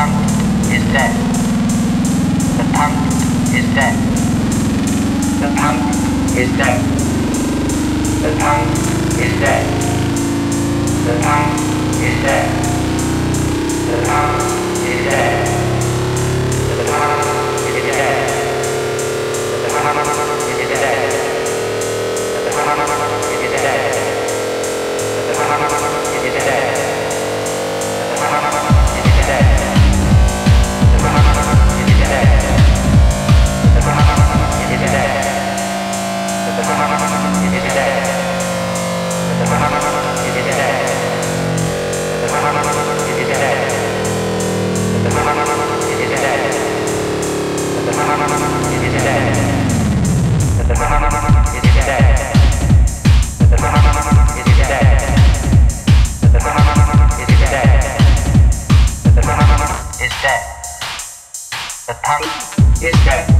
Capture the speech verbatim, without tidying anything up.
tank is dead. The tank is dead. The tank is dead. The tank is dead. The tank is dead. The tank is dead. The tank is dead. The tank is dead. The tank is dead. The tank is dead. The tank is dead.